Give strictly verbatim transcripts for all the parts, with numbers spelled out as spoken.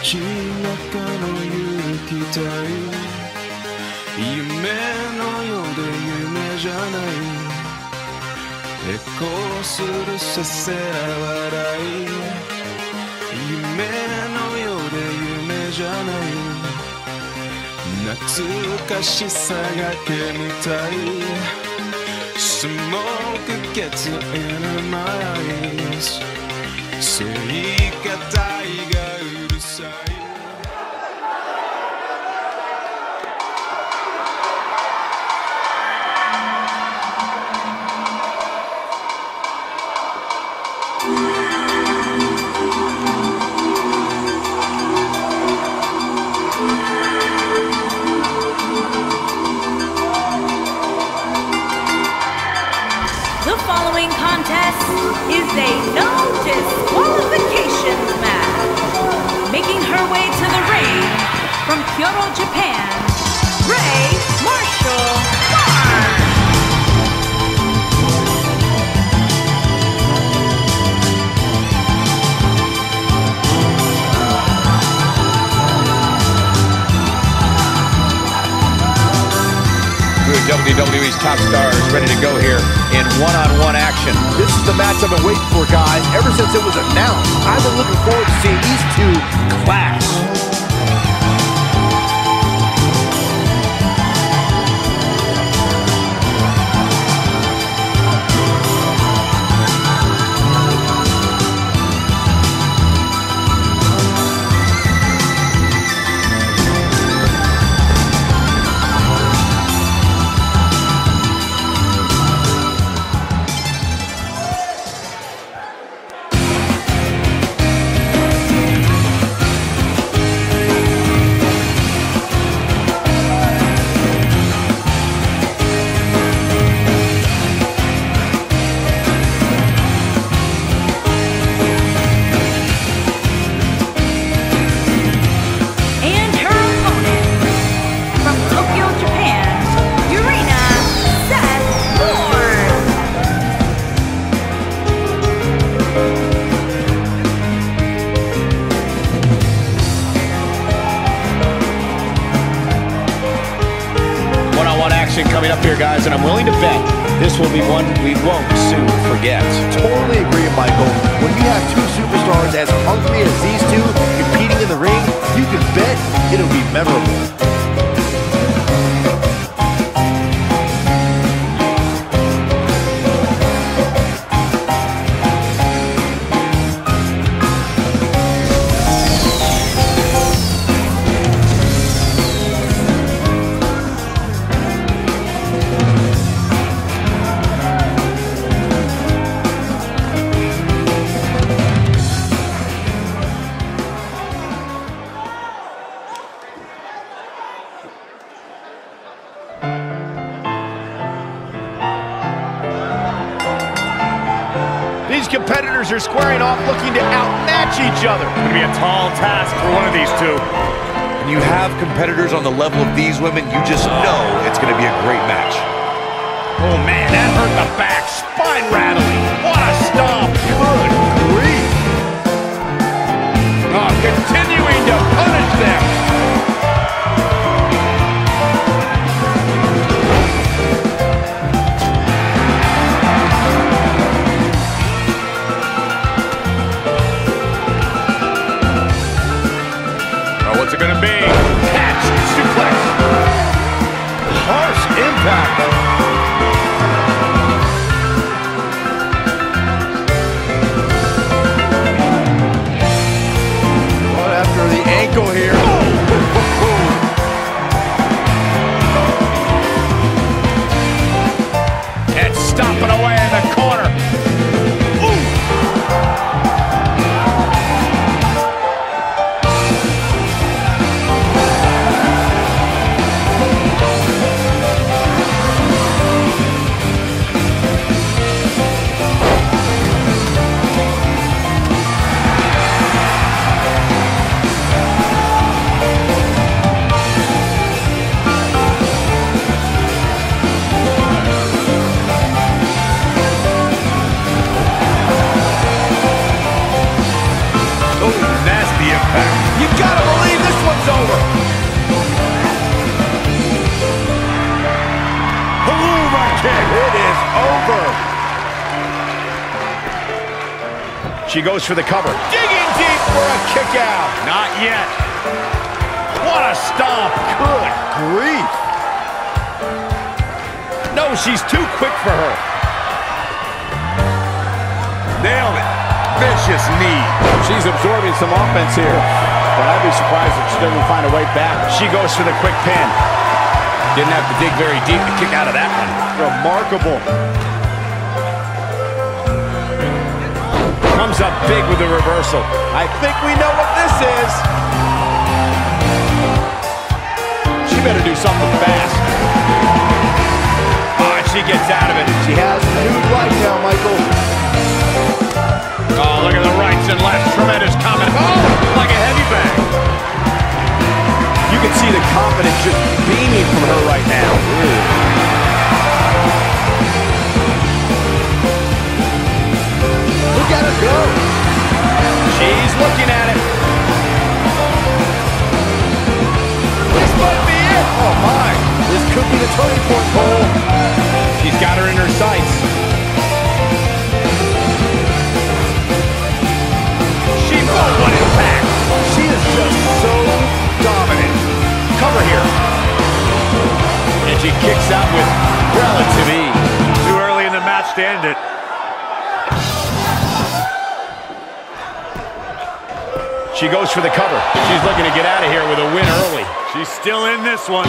開かの勇気体、夢のようで夢じゃない、抵抗するさせら笑い、夢のようで夢じゃない、懐かしさが煙たい、 Smoke gets in my eyes. So he got tiger inside. The following contest is a no disqualification match. Making her way to the ring from Kyoto, Japan, Ray Marshall Barnes. W W E's top stars ready to go here in one-on-one action. This is the match I've been waiting for, guys. Ever since it was announced, I've been looking forward to seeing these two clash. Coming up here, guys, and I'm willing to bet this will be one we won't soon forget. Totally agree, Michael. When you have two superstars as hungry as these two competing in the ring, you can bet it'll be memorable. Competitors are squaring off, looking to outmatch each other. It's going to be a tall task for one of these two. When you have competitors on the level of these women, you just know it's going to be a great match. Oh, man, that hurt the back. Spine rattling. What a stomp. Good grief. Oh, continuing to punish them. Gonna be catch suplex. Harsh impact. She goes for the cover. Digging deep for a kick out. Not yet. What a stomp. Good grief. No, she's too quick for her. Nailed it. Vicious knee. She's absorbing some offense here. But I'd be surprised if she doesn't find a way back. She goes for the quick pin. Didn't have to dig very deep to kick out of that one. Remarkable. Comes up big with the reversal. I think we know what this is. She better do something fast. Oh, and she gets out of it. She has a new right now, Michael. Oh, look at the rights and lefts. Tremendous comment. Oh, like a heavy bag. You can see the confidence just beaming from her right now. Ooh. Look at her go. She's looking at it. This might be it. Oh, my. This could be the turning point, Cole. She's got her in her sights. She oh, what impact. She is just so dominant. Cover here. And she kicks out with relative ease. Too early in the match to end it. She goes for the cover. She's looking to get out of here with a win early. She's still in this one.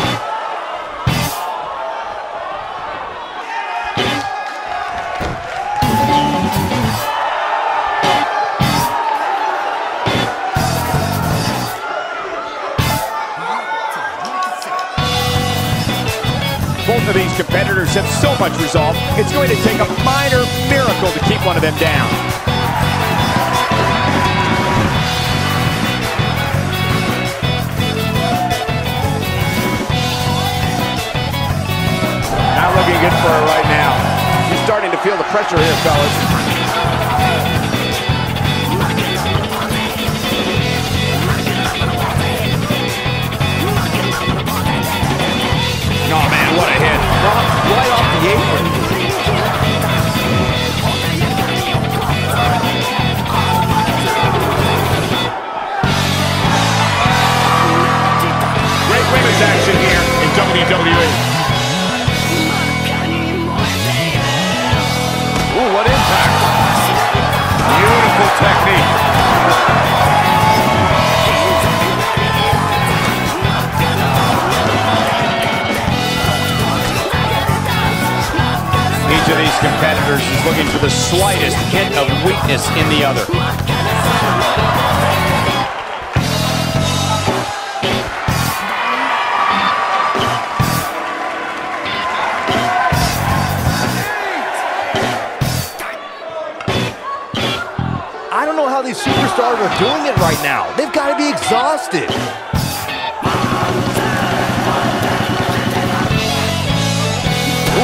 Both of these competitors have so much resolve, it's going to take a minor miracle to keep one of them down. Not looking good for her right now. She's starting to feel the pressure here, fellas. Oh, man, what a hit. Right off the apron. Great women's action here in W W E. Ooh, what impact. Beautiful technique. Each of these competitors is looking for the slightest hint of weakness in the other. I don't know how these superstars are doing it right now. They've got to be exhausted. Ooh,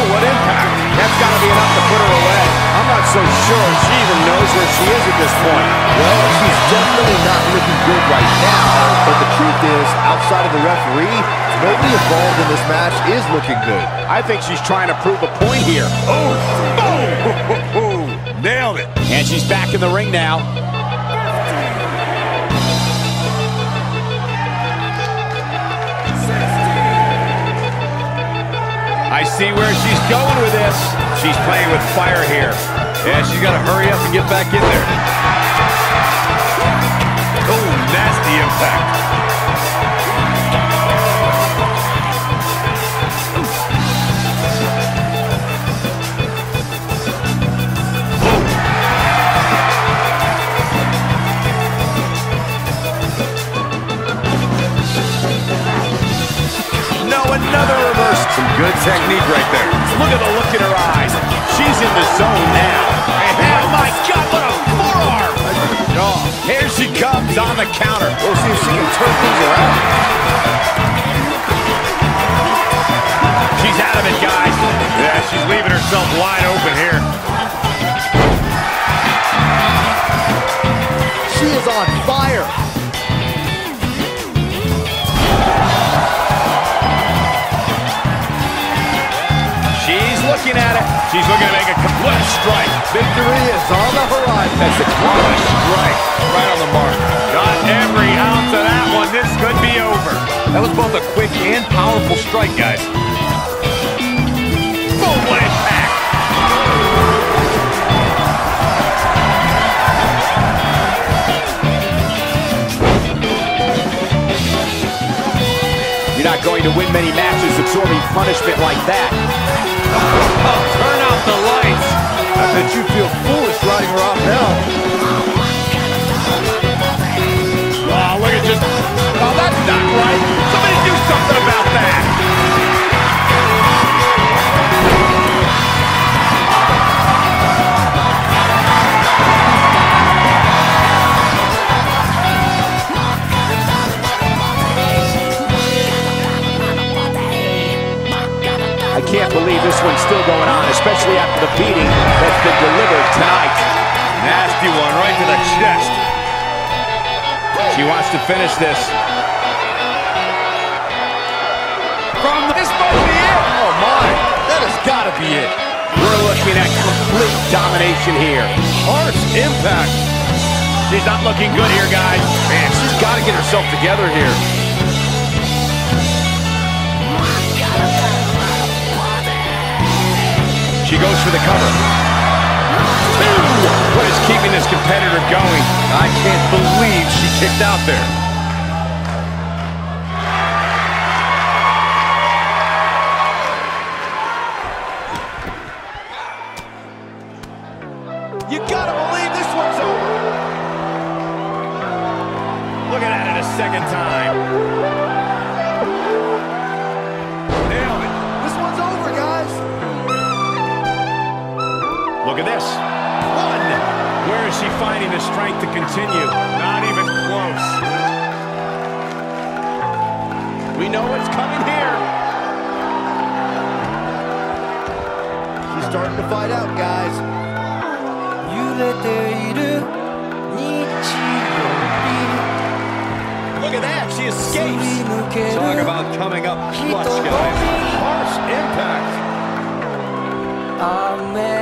what impact. That's got to be enough to put her away. I'm not so sure she even knows where she is at this point. Well, she's definitely not looking good right now, but the truth is, outside of the referee, nobody involved in this match is looking good. I think she's trying to prove a point here. Oh, boom! Nailed it. And she's back in the ring now. I see where she's going with this. She's playing with fire here. Yeah, she's got to hurry up and get back in there. Oh, nasty impact. Some good technique right there. Look at the look in her eyes. She's in the zone now. And oh my God, what a forearm! Oh, here she comes on the counter. We'll see if she can turn things around. She's out of it, guys. Yeah, she's leaving herself wide open here. She is on fire. She's looking at it. She's looking to make a complete. strike. Victory is on the horizon. That's a quality strike right on the mark. Got every ounce of that one. This could be over. That was both a quick and powerful strike, guys. Boom, what impact. You're not going to win many matches absorbing punishment like that. Oh, turn out the lights. I bet you feel foolish riding her off now. Wow, look at just... Oh, that's not right. Somebody do something about that. Can't believe this one's still going on, especially after the beating that's been delivered tonight. Nasty one right to the chest. She wants to finish this. From the, this might be it. Oh my, that has got to be it. We're looking at complete domination here. Harsh impact. She's not looking good here, guys. Man, she's got to get herself together here. She goes for the cover. Two. What is keeping this competitor going? I can't believe she kicked out there. You gotta believe this one's over. Looking at it a second time. Look at this. One. Where is she finding the strength to continue? Not even close. We know what's coming here. She's starting to fight out, guys. Look at that. She escapes. Talk about coming up clutch, guys. Harsh impact. Oh, man,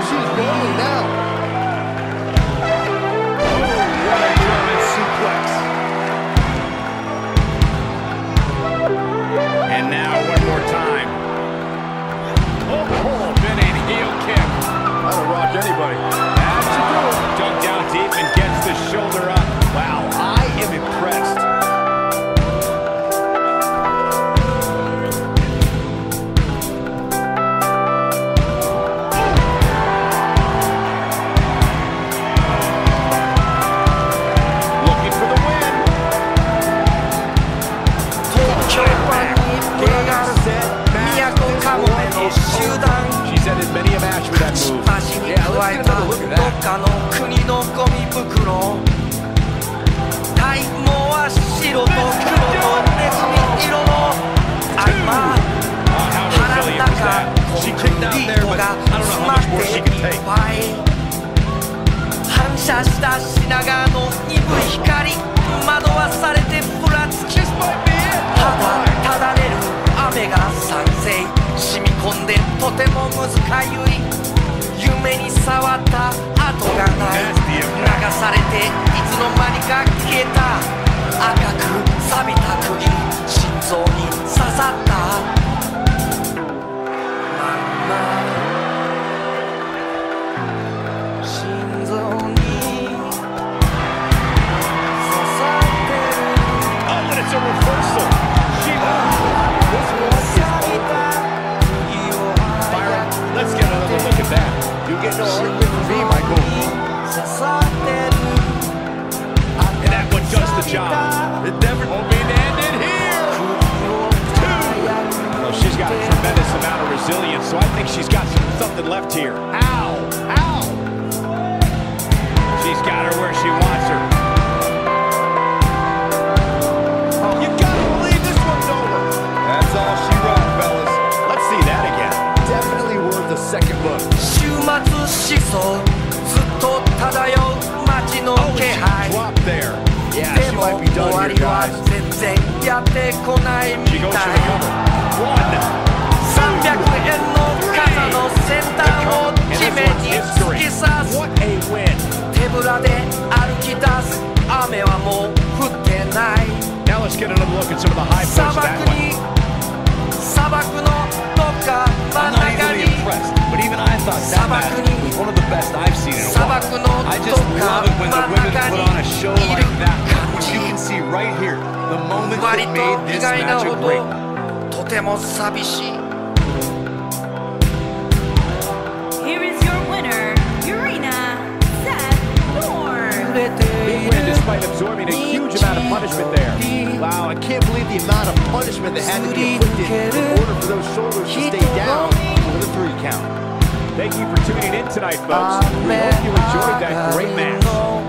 she's going now. What a German suplex. And now one more time. Oh, been a heel kick. That'll rock anybody. That's to do it. Dug down deep and gets the shoulder up. Wow, I am impressed. Drop there. Yeah, she might be done here, guys. She goes for the cover. One. Three. And this one's history. What a win. Now let's get another look at some of the high points of that one. I'm not easily impressed, but even I thought that match was one of the best I've seen in a while. I just love it when the women put on a show like that, which you can see right here, the moment that made this match a great night. Despite absorbing a huge amount of punishment there. Wow, I can't believe the amount of punishment that had to be inflicted in order for those shoulders to stay down for the three count. Thank you for tuning in tonight, folks. We hope you enjoyed that great match.